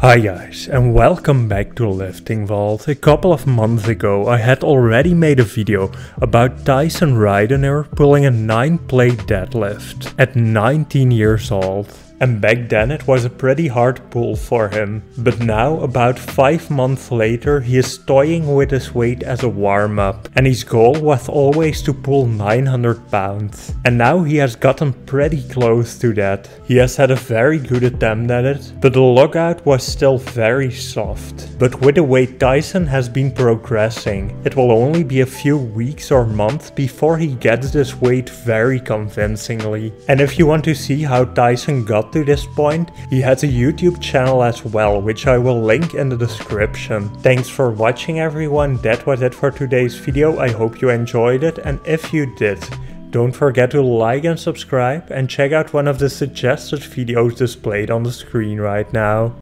Hi guys, and welcome back to Lifting Vault. A couple of months ago I had already made a video about Tyson Ridenour pulling a 9-plate deadlift at 19 years old. And back then it was a pretty hard pull for him. But now, about 5 months later, he is toying with his weight as a warm-up. And his goal was always to pull 900 pounds. And now he has gotten pretty close to that. He has had a very good attempt at it, but the lockout was still very soft. But with the way Tyson has been progressing, it will only be a few weeks or months before he gets this weight very convincingly. And if you want to see how Tyson got to this point, he has a YouTube channel as well, which I will link in the description. Thanks for watching everyone, that was it for today's video. I hope you enjoyed it, and if you did, don't forget to like and subscribe and check out one of the suggested videos displayed on the screen right now.